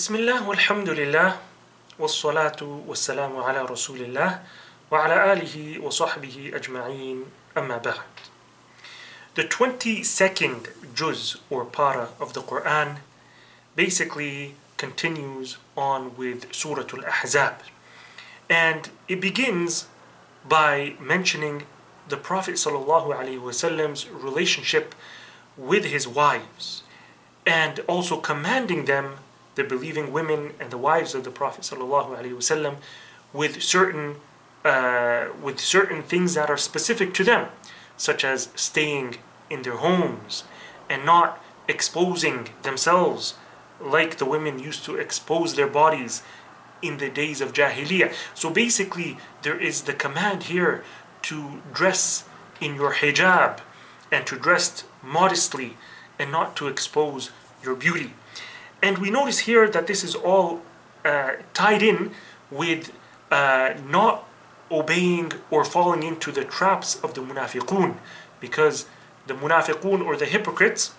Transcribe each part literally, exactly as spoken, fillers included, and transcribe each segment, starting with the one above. Bismillah, walhamdulillah, wassalatu wassalamu ala rasulillah, wa ala alihi wa sahbihi ajma'in, amma ba'd. The twenty-second Juz, or para, of the Qur'an basically continues on with Surah Al-Ahzab. And it begins by mentioning the Prophet ﷺ's relationship with his wives, and also commanding them, the believing women and the wives of the Prophet ﷺ, with certain uh, with certain things that are specific to them, such as staying in their homes and not exposing themselves like the women used to expose their bodies in the days of Jahiliyyah. So basically, there is the command here to dress in your hijab and to dress modestly and not to expose your beauty. And we notice here that this is all uh, tied in with uh, not obeying or falling into the traps of the munafiqoon, because the munafiqoon, or the hypocrites,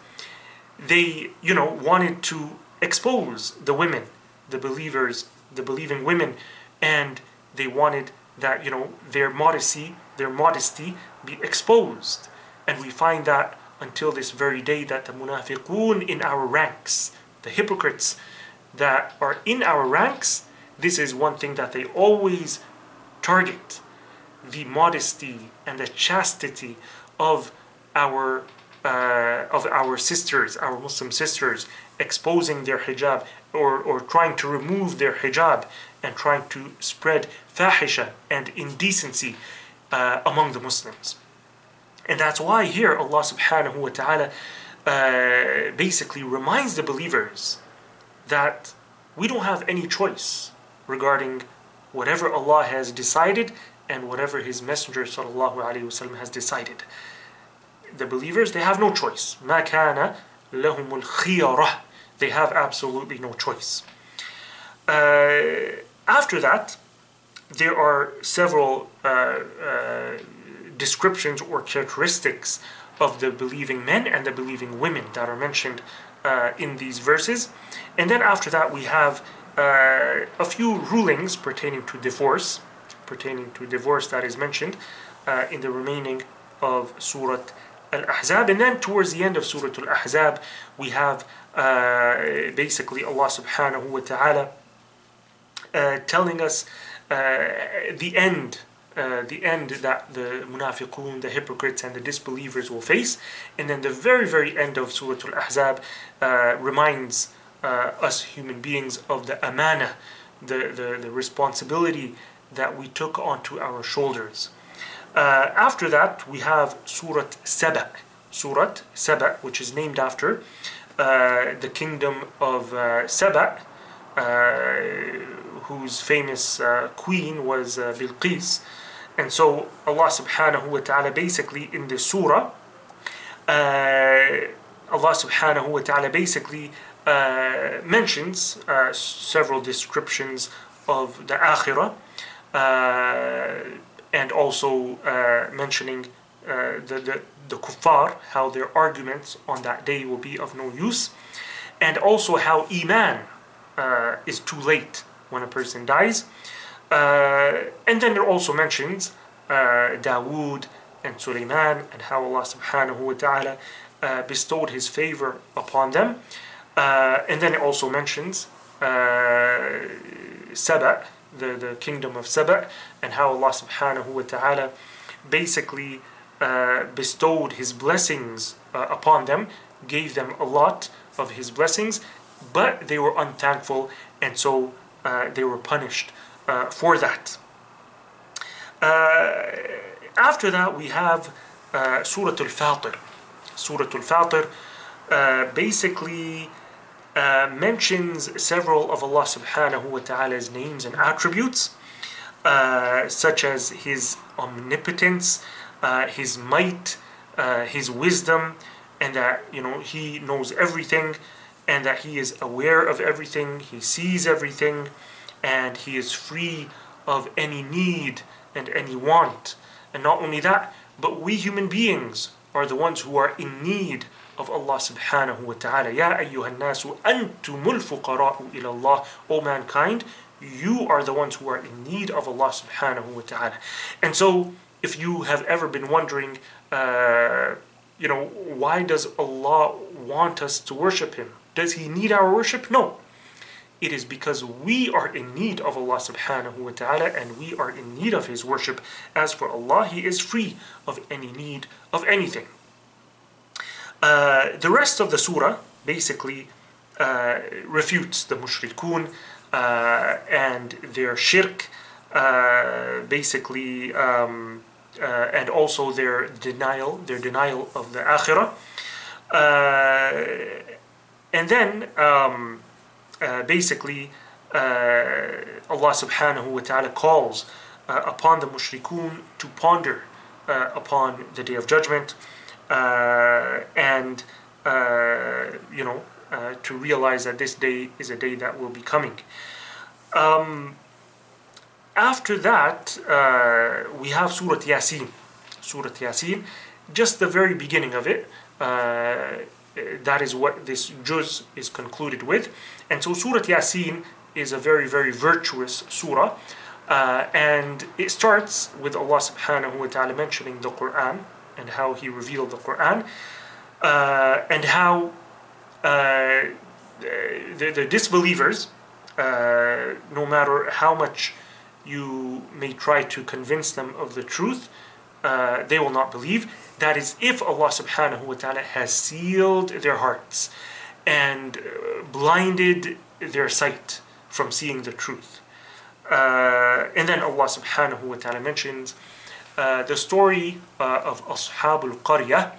they, you know, wanted to expose the women, the believers, the believing women, and they wanted that, you know, their modesty, their modesty be exposed. And we find that until this very day, that the munafiqoon in our ranks, the hypocrites that are in our ranks, this is one thing that they always target: the modesty and the chastity of our uh, of our sisters, our Muslim sisters, exposing their hijab, or, or trying to remove their hijab, and trying to spread fahisha and indecency uh, among the Muslims. And that's why here Allah subhanahu wa ta'ala uh, basically reminds the believers that we don't have any choice regarding whatever Allah has decided and whatever His Messenger sallallahu alayhi wasallam has decided. The believers, they have no choice. مَا كَانَ لَهُمُ الْخِيَرَةِ. They have absolutely no choice. Uh, after that, there are several uh, uh, descriptions or characteristics of the believing men and the believing women that are mentioned uh, in these verses. And then after that, we have uh, a few rulings pertaining to divorce, pertaining to divorce that is mentioned uh, in the remaining of Surah Al-Ahzab. And then towards the end of Surah Al-Ahzab, we have uh, basically Allah subhanahu wa ta'ala Uh, telling us uh, the end, uh, the end that the munafiqoon, the hypocrites, and the disbelievers will face. And then the very, very end of Surah Al-Ahzab uh, reminds uh, us human beings of the amana, the, the, the responsibility that we took onto our shoulders. Uh, after that, we have Surah Saba', Surah Saba', which is named after uh, the kingdom of uh, Saba', uh, whose famous uh, queen was uh, Bilqis. And so Allah subhanahu wa ta'ala basically in this surah, uh, Allah subhanahu wa ta'ala basically uh, mentions uh, several descriptions of the Akhirah, uh, and also uh, mentioning uh, the, the, the kuffar, how their arguments on that day will be of no use, and also how iman uh, is too late when a person dies. Uh, and then it also mentions uh, Dawood and Suleiman, and how Allah subhanahu wa ta'ala uh, bestowed His favor upon them. Uh, and then it also mentions uh, Saba', the, the kingdom of Saba', and how Allah subhanahu wa ta'ala basically uh, bestowed His blessings uh, upon them, gave them a lot of His blessings, but they were unthankful, and so Uh, they were punished uh, for that. Uh, after that, we have uh, Surah Al-Fatir. Surah Al-Fatir uh, basically uh, mentions several of Allah subhanahu wa ta'ala's names and attributes, uh, such as His omnipotence, uh, His might, uh, His wisdom, and that, you know, He knows everything, and that He is aware of everything, He sees everything, and He is free of any need and any want. And not only that, but we human beings are the ones who are in need of Allah subhanahu wa ta'ala. Ya ayyuhan nasu antumul fuqara'u ila Allah. O mankind, you are the ones who are in need of Allah subhanahu wa ta'ala. And so, if you have ever been wondering, uh, you know, why does Allah want us to worship Him? Does He need our worship? No. It is because we are in need of Allah subhanahu wa ta'ala, and we are in need of His worship. As for Allah, He is free of any need of anything. Uh, the rest of the surah basically uh, refutes the mushrikun uh, and their shirk, uh, basically, um, uh, and also their denial, their denial of the Akhirah. Uh, and then, um, Uh, basically, uh, Allah subhanahu wa ta'ala calls uh, upon the mushrikun to ponder uh, upon the Day of Judgment, uh, and uh, you know, uh, to realize that this day is a day that will be coming. Um, after that, uh, we have Surah Yasin. Surah Yasin, just the very beginning of it. Uh, That is what this Juz is concluded with. And so Surah Yasin is a very, very virtuous surah. Uh, and it starts with Allah subhanahu wa ta'ala mentioning the Qur'an and how He revealed the Qur'an. Uh, and how uh, the, the disbelievers, uh, no matter how much you may try to convince them of the truth, Uh, they will not believe. That is if Allah subhanahu wa ta'ala has sealed their hearts and blinded their sight from seeing the truth. Uh, and then Allah subhanahu wa ta'ala mentions uh, the story uh, of Ashabul Qariya,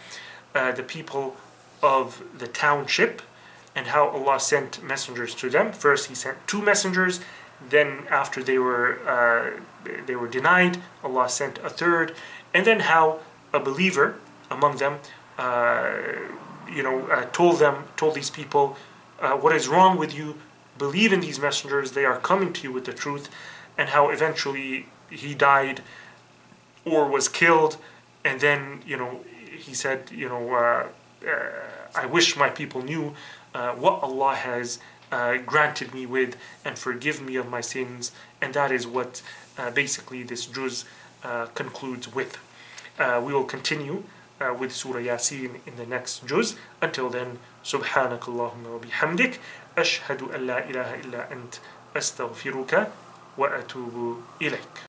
uh, the people of the township, and how Allah sent messengers to them. First He sent two messengers. Then after they were uh, they were denied, Allah sent a third. And then how a believer among them, uh, you know, uh, told them, told these people, uh, what is wrong with you? Believe in these messengers, they are coming to you with the truth. And how eventually he died or was killed. And then, you know, he said, you know, uh, uh, I wish my people knew uh, what Allah has Uh, granted me with, and forgive me of my sins. And that is what uh, basically this Juz uh, concludes with. Uh, we will continue uh, with Surah Yasin in the next Juz. Until then, Subhanakallahumma wa bihamdik, Ashhadu an la ilaha illa ant, Astaghfiruka wa atubu ilayk.